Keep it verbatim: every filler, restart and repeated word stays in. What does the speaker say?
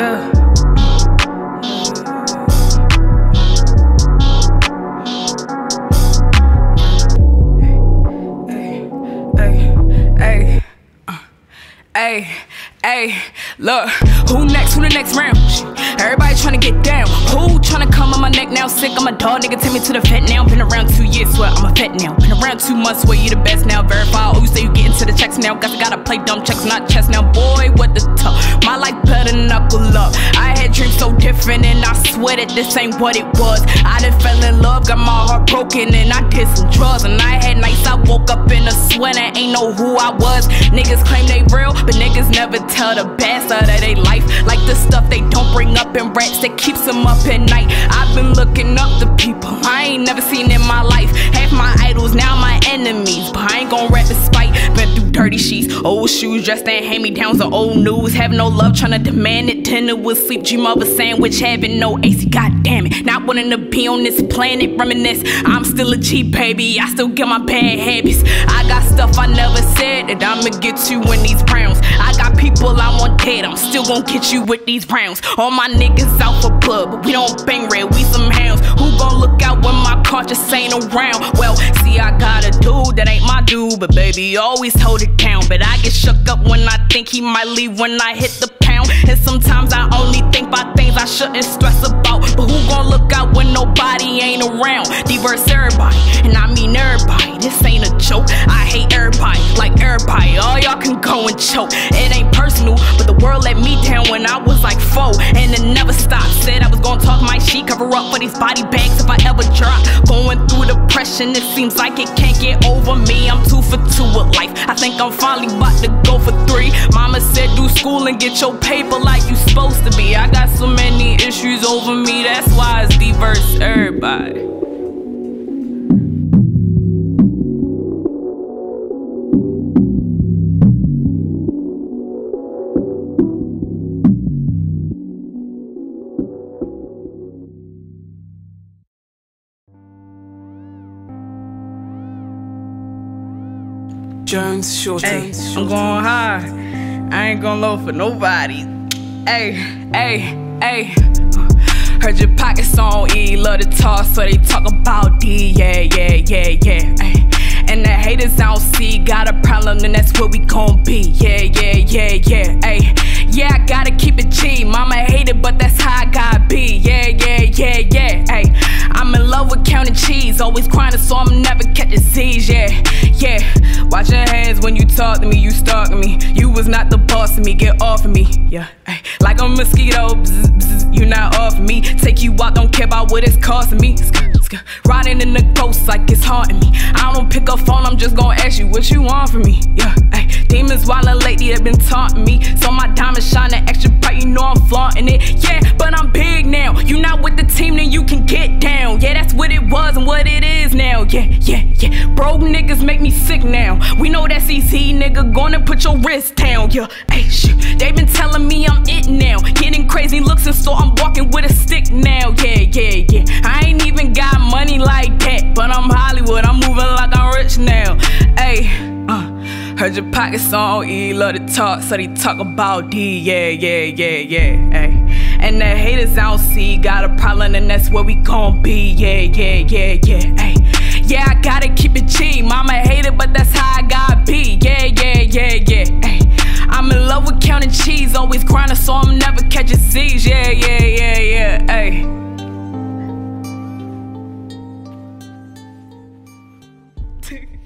Yeah. Hey, hey, hey, look, who next, who the next round? Everybody tryna get down. Who tryna come on my neck now? Sick, I'm a dog, nigga, take me to the vet now. Been around two years, swear I'm a vet now. Been around two months, swear you the best now. Verify, oh, you say you get into the checks now. Gotta, gotta play dumb checks, not chess now. Boy, what the talk? My life better knuckle up. I had dreams so different, and I swear that this ain't what it was. I done fell in love, got my heart broken, and I did some drugs, and I had nights I woke up in a sweat and ain't know who I was. Niggas claim they real, but niggas never tell the best of they life. Like the stuff they don't bring up in rats that keeps them up at night. I've been looking up to people I ain't never seen in my life. Half my idols now my enemies, but I ain't gon' rap in spite. Been through dirty sheets, old shoes, dressed in hand-me-downs and old news. Having no love, tryna demand it. Dinner with sleep, dream of a sandwich. Having no A C, god damn it. Not wanting to be on this planet, reminisce. I'm still a G, baby, I still get my bad habits. I got stuff I never said that I'ma get you in these rounds. I got people I want dead, I'm still gon' get you with these rounds. All my niggas out for blood, but we don't bang red, we some hounds. Who gon' look out when my car just ain't around? Well, see, I got a dude that ain't my dude, but baby, always hold it down. But I get shook up when I think he might leave when I hit the pound. And sometimes I only think about things I shouldn't stress about. But who gon' look out when nobody ain't around? Diverse everybody, and I mean everybody. This ain't a joke, I hate everybody, like everybody. All y'all can go and choke. It ain't personal, but the world let me down when I was like four, and it never stopped. Said I was gon' talk my shit, cover up for these body bags if I ever drop. Going through depression, it seems like it can't get over me. I'm two for two with life, I think I'm finally about to go for three. Mama said do school and get your paper like you supposed to be. I got so many issues over me, that's why it's diverse everybody. Jones, shorty. Ay, I'm going high. I ain't gonna low for nobody. Hey, hey, hey. Heard your pockets on E, love to talk, so they talk about D. Yeah, yeah, yeah, yeah. Ay. And the haters I don't see got a problem, and that's what we gon' be. Yeah, yeah, yeah, yeah. Ay. Yeah, I gotta keep it G. Mama hate it, but that's how I gotta be. Yeah, yeah, yeah, yeah. Ay. I'm in love with counting cheese, always crying, so I'm never catching Z's. Yeah, yeah. Watch your hands when you talk to me, you stalking me. You was not the boss of me, get off of me. Yeah, ay. Like a mosquito, bzz, bzz, you not off of me. Take you out, don't care about what it's costing me. Riding in the ghost like it's haunting me. I don't pick up phone, I'm just gon' ask you what you want from me. Yeah, ayy. Demons wildin' lately have been taunting me, so my diamonds shining extra bright, you know I'm flaunting it. Yeah, but I'm big now. You not with the team, then you can get down. Yeah, that's what it was and what it is now. Yeah, yeah, yeah. Broke niggas make me sick now. We know that's easy, nigga. Gonna put your wrist down. Yeah, ayy, shit. They been telling me I'm it now. Getting crazy looks, and so I'm walking with a stick now. Yeah, yeah, yeah. I ain't even got money like that, but I'm Hollywood, I'm moving like I'm rich now. Ay, uh, heard your pockets on E, love to talk, so they talk about D. Yeah, yeah, yeah, yeah, ay. And the haters I don't see got a problem, and that's where we gon' be. Yeah, yeah, yeah, yeah, ay. Yeah, I gotta keep it G, mama hate it, but that's how I gotta be. Yeah, yeah, yeah, yeah, ay. I'm in love with counting cheese, always grinding, so I'm never catching Z's. Yeah, yeah, yeah, yeah, ay. Dude.